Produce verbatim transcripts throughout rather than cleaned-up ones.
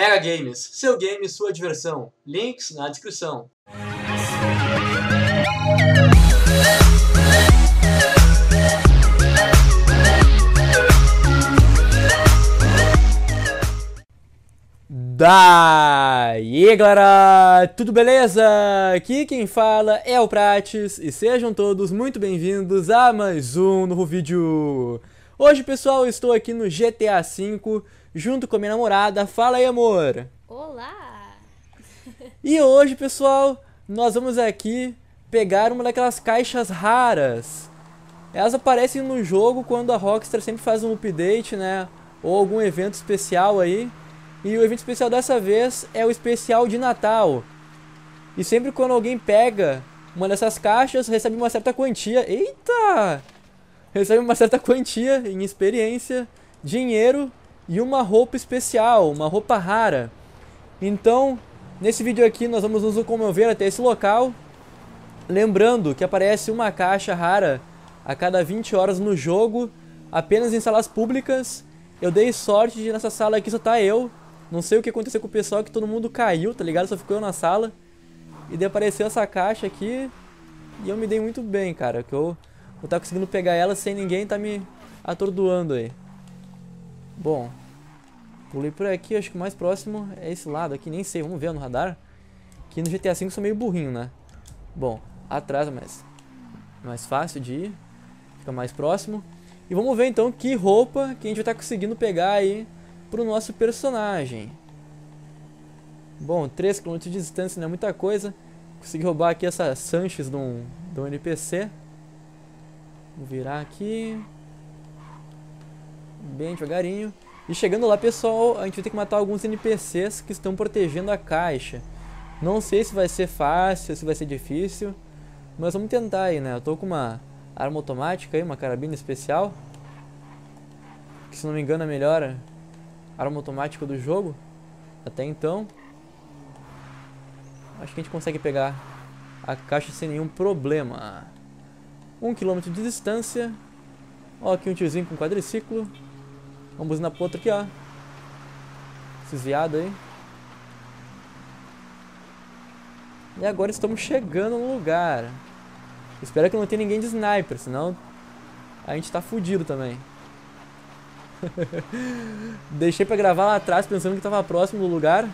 Mega Games, seu game, sua diversão. Links na descrição. Daí galera, tudo beleza? Aqui quem fala é o Prates e sejam todos muito bem-vindos a mais um novo vídeo. Hoje pessoal, eu estou aqui no G T A cinco junto com a minha namorada. Fala aí amor! Olá! E hoje pessoal, nós vamos aqui pegar uma daquelas caixas raras. Elas aparecem no jogo quando a Rockstar sempre faz um update, né? Ou algum evento especial aí. E o evento especial dessa vez é o especial de Natal. E sempre quando alguém pega uma dessas caixas, recebe uma certa quantia. Eita! Recebe uma certa quantia em experiência, dinheiro e uma roupa especial, uma roupa rara. Então, nesse vídeo aqui nós vamos nos locomover até esse local. Lembrando que aparece uma caixa rara a cada vinte horas no jogo, apenas em salas públicas. Eu dei sorte de nessa sala aqui só tá eu. Não sei o que aconteceu com o pessoal, que todo mundo caiu, tá ligado? Só ficou eu na sala. E daí apareceu essa caixa aqui. E eu me dei muito bem, cara. Que eu vou tá conseguindo pegar ela sem ninguém tá me atordoando aí. Bom. Pulei por aqui, acho que o mais próximo é esse lado aqui. Nem sei, vamos ver no radar. Que no G T A cinco eu sou meio burrinho, né? Bom, atrás é mais, mais fácil de ir. Fica mais próximo. E vamos ver então que roupa que a gente vai estar conseguindo pegar aí pro nosso personagem. Bom, três quilômetros de distância não é muita coisa. Consegui roubar aqui essa Sanches de um, de um N P C. Vou virar aqui. Bem devagarinho. E chegando lá, pessoal, a gente vai ter que matar alguns N P Cs que estão protegendo a caixa. Não sei se vai ser fácil, se vai ser difícil. Mas vamos tentar aí, né? Eu tô com uma arma automática aí, uma carabina especial. Que se não me engano é a melhor arma automática do jogo. Até então. Acho que a gente consegue pegar a caixa sem nenhum problema. Um quilômetro de distância. Ó, aqui um tiozinho com quadriciclo. Vamos na ponta aqui, ó. Esses viados aí. E agora estamos chegando no lugar. Espero que não tenha ninguém de sniper, senão a gente tá fudido também. Deixei pra gravar lá atrás pensando que tava próximo do lugar.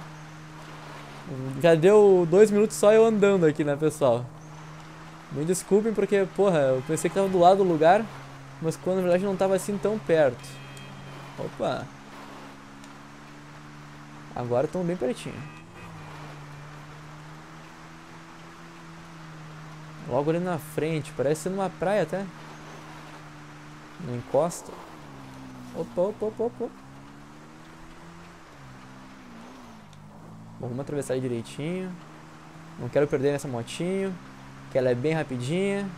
Já deu dois minutos só eu andando aqui, né, pessoal? Me desculpem porque, porra, eu pensei que tava do lado do lugar, mas quando na verdade não tava assim tão perto. Opa! Agora estamos bem pertinho. Logo ali na frente, parece ser numa praia até. Na encosta. Opa, opa, opa, opa. Bom, vamos atravessar direitinho. Não quero perder essa motinho, que ela é bem rapidinha.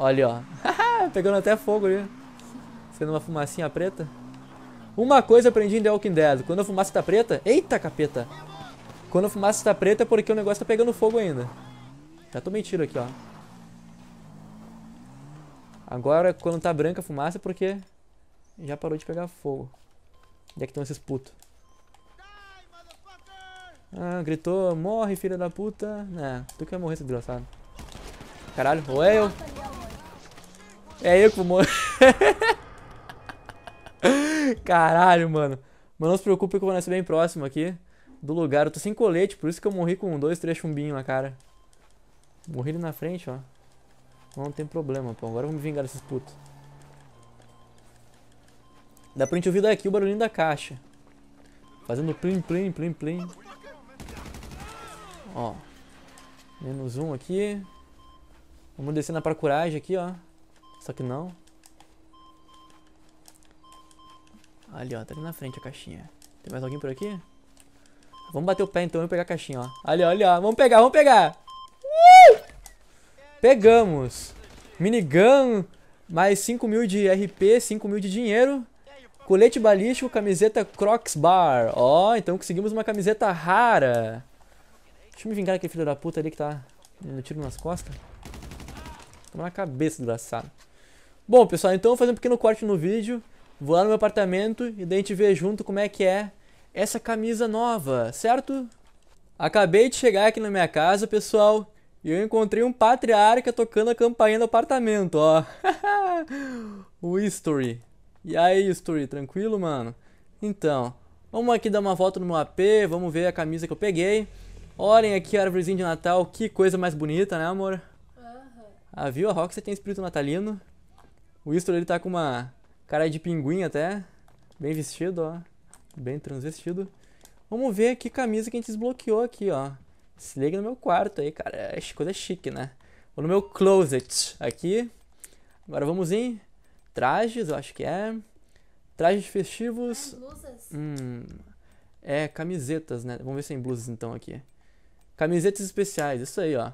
Olha, ó. Pegando até fogo ali. Sendo uma fumacinha preta. Uma coisa eu aprendi em The Walking Dead. Quando a fumaça tá preta... Eita, capeta! Quando a fumaça tá preta é porque o negócio tá pegando fogo ainda. Já tomei tiro aqui, ó. Agora, quando tá branca a fumaça é porque já parou de pegar fogo. Onde é que estão esses putos? Ah, gritou. Morre, filha da puta. Não, tu que vai morrer, seu desgraçado. Caralho, ou é eu? É eu que vou morrer. Caralho, mano. Mas não se preocupe que eu vou nascer bem próximo aqui do lugar. Eu tô sem colete, por isso que eu morri com dois, três chumbinhos na cara. Morri ali na frente, ó. Não tem problema, pô. Agora eu vou me vingar desses putos. Dá pra gente ouvir daqui o barulhinho da caixa. Fazendo plim, plim, plim, plim. Ó. Menos um aqui. Vamos descer na parkouragem aqui, ó. Só que não. Ali, ó. Tá ali na frente a caixinha. Tem mais alguém por aqui? Vamos bater o pé então e pegar a caixinha, ó. Ali, olha, ó. Vamos pegar, vamos pegar. Uh! Pegamos. Minigun, mais cinco mil de R P, cinco mil de dinheiro. Colete balístico, camiseta Crocs Bar. Ó, então conseguimos uma camiseta rara. Deixa eu me vingar aquele filho da puta ali que tá dando tiro nas costas. Toma na cabeça, desgraçado. Bom, pessoal, então eu vou fazer um pequeno corte no vídeo. Vou lá no meu apartamento e daí a gente vê junto como é que é essa camisa nova, certo? Acabei de chegar aqui na minha casa, pessoal, e eu encontrei um patriarca tocando a campainha do apartamento, ó. O History. E aí, History, tranquilo, mano? Então, vamos aqui dar uma volta no meu A P, vamos ver a camisa que eu peguei. Olhem aqui a árvorezinha de Natal, que coisa mais bonita, né, amor? Uhum. Ah, viu? A Rockstar tem espírito natalino. O History, ele tá com uma cara de pinguim até, bem vestido, ó, bem transvestido. Vamos ver que camisa que a gente desbloqueou aqui, ó. Se liga no meu quarto aí, cara, é coisa chique, né? Ou no meu closet aqui. Agora vamos em trajes, eu acho que é. Trajes festivos. Ah, blusas. Hum, é, camisetas, né? Vamos ver se tem blusas então aqui. Camisetas especiais, isso aí, ó.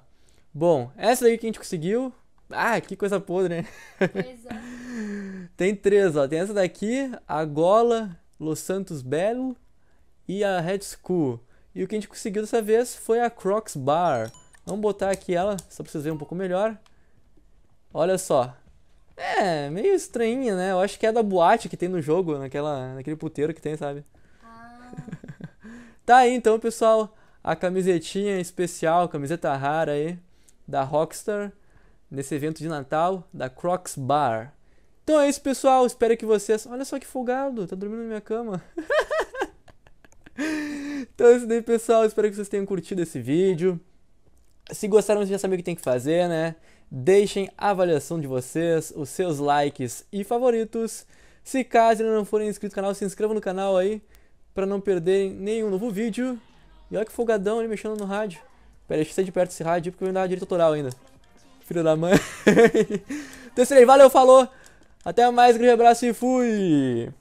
Bom, essa daí que a gente conseguiu. Ah, que coisa podre, né? Pois é. Tem três, ó. Tem essa daqui, a Gola, Los Santos Belo e a Red School. E o que a gente conseguiu dessa vez foi a Crocs Bar. Vamos botar aqui ela, só pra vocês verem um pouco melhor. Olha só. É, meio estranhinha, né? Eu acho que é da boate que tem no jogo, naquela, naquele puteiro que tem, sabe? Ah. Tá aí então, pessoal. A camisetinha especial, camiseta rara aí, da Rockstar, nesse evento de Natal, da Crocs Bar. Então é isso, pessoal, espero que vocês... Olha só que folgado, tá dormindo na minha cama. Então é isso daí, pessoal, espero que vocês tenham curtido esse vídeo. Se gostaram, vocês já sabem o que tem que fazer, né? Deixem a avaliação de vocês, os seus likes e favoritos. Se caso ainda não forem inscritos no canal, se inscrevam no canal aí, pra não perderem nenhum novo vídeo. E olha que folgadão ele mexendo no rádio. Pera, deixa eu sair de perto desse rádio porque eu vou dar direito autoral ainda. Filho da mãe. Então, valeu, falou. Até mais, grande abraço e fui!